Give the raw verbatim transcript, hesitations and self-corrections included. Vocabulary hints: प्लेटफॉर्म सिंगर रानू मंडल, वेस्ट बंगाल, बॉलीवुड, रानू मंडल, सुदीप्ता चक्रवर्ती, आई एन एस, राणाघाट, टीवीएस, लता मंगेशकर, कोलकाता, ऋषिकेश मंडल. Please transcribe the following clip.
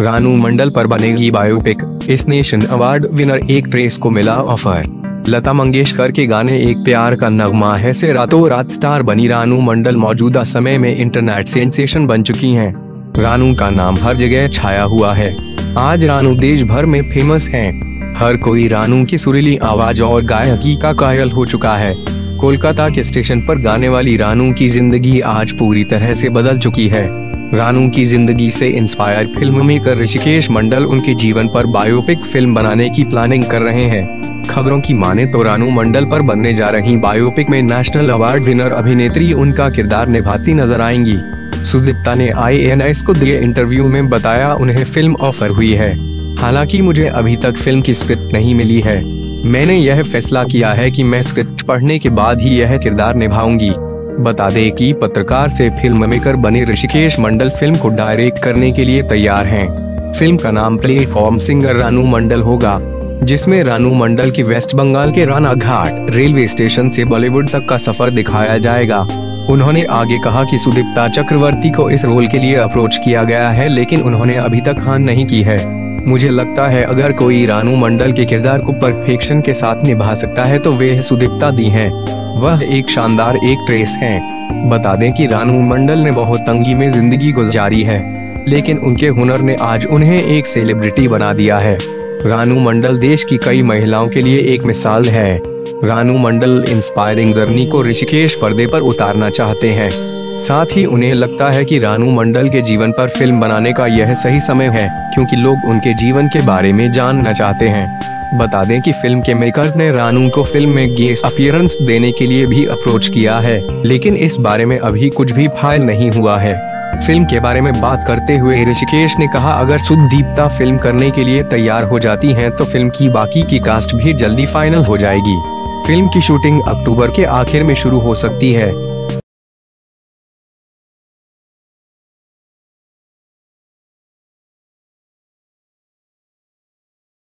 रानू मंडल पर बनेगी बायोपिक, इस नेशन अवार्ड विनर एक प्रेस को मिला ऑफर। लता मंगेशकर के गाने एक प्यार का नगमा है से रातों रात स्टार बनी रानू मंडल मौजूदा समय में इंटरनेट सेंसेशन बन चुकी हैं। रानू का नाम हर जगह छाया हुआ है। आज रानू देश भर में फेमस हैं। हर कोई रानू की सुरीली आवाज और गायकी का कायल हो चुका है। कोलकाता के स्टेशन पर गाने वाली रानू की जिंदगी आज पूरी तरह से बदल चुकी है। रानू की जिंदगी से inspire film maker ऋषिकेश मंडल उनके जीवन पर बायोपिक फिल्म बनाने की प्लानिंग कर रहे हैं। खबरों की माने तो रानू मंडल पर बनने जा रही बायोपिक में नेशनल अवार्ड विनर अभिनेत्री उनका किरदार निभाती नजर आएंगी। सुदीप्ता ने आई एन एस को दिए इंटरव्यू में बताया, उन्हें फिल्म ऑफर हुई है। हालांकि मुझे अभी तक फिल्म की स्क्रिप्ट नहीं मिली है। मैंने यह फैसला किया है कि मैं स्क्रिप्ट पढ़ने के बाद ही यह किरदार निभाऊंगी। बता दें कि पत्रकार से फिल्म मेकर बने ऋषिकेश मंडल फिल्म को डायरेक्ट करने के लिए तैयार हैं। फिल्म का नाम प्लेटफॉर्म सिंगर रानू मंडल होगा, जिसमें रानू मंडल की वेस्ट बंगाल के राणाघाट रेलवे स्टेशन से बॉलीवुड तक का सफर दिखाया जाएगा। उन्होंने आगे कहा कि सुदीप्ता चक्रवर्ती को इस रोल के लिए अप्रोच किया गया है, लेकिन उन्होंने अभी तक हाँ नहीं की है। मुझे लगता है अगर कोई रानू मंडल के किरदार को परफेक्शन के साथ निभा सकता है तो वे सुदीप्ता दी हैं। वह एक शानदार एक्ट्रेस हैं। बता दें कि रानू मंडल ने बहुत तंगी में जिंदगी गुजारी है, लेकिन उनके हुनर ने आज उन्हें एक सेलिब्रिटी बना दिया है। रानू मंडल देश की कई महिलाओं के लिए एक मिसाल है। रानू मंडल इंस्पायरिंग जर्नी को ऋषिकेश पर्दे पर उतारना चाहते हैं। साथ ही उन्हें लगता है कि रानू मंडल के जीवन पर फिल्म बनाने का यह सही समय है, क्योंकि लोग उनके जीवन के बारे में जानना चाहते हैं। बता दें कि फिल्म के मेकर्स ने रानू को फिल्म में गेस्ट अपीयरेंस देने के लिए भी अप्रोच किया है, लेकिन इस बारे में अभी कुछ भी फाइल नहीं हुआ है। फिल्म के बारे में बात करते हुए ऋषिकेश ने कहा, अगर सुदीप्ता फिल्म करने के लिए तैयार हो जाती है तो फिल्म की बाकी की कास्ट भी जल्दी फाइनल हो जाएगी। फिल्म की शूटिंग अक्टूबर के आखिर में शुरू हो सकती है।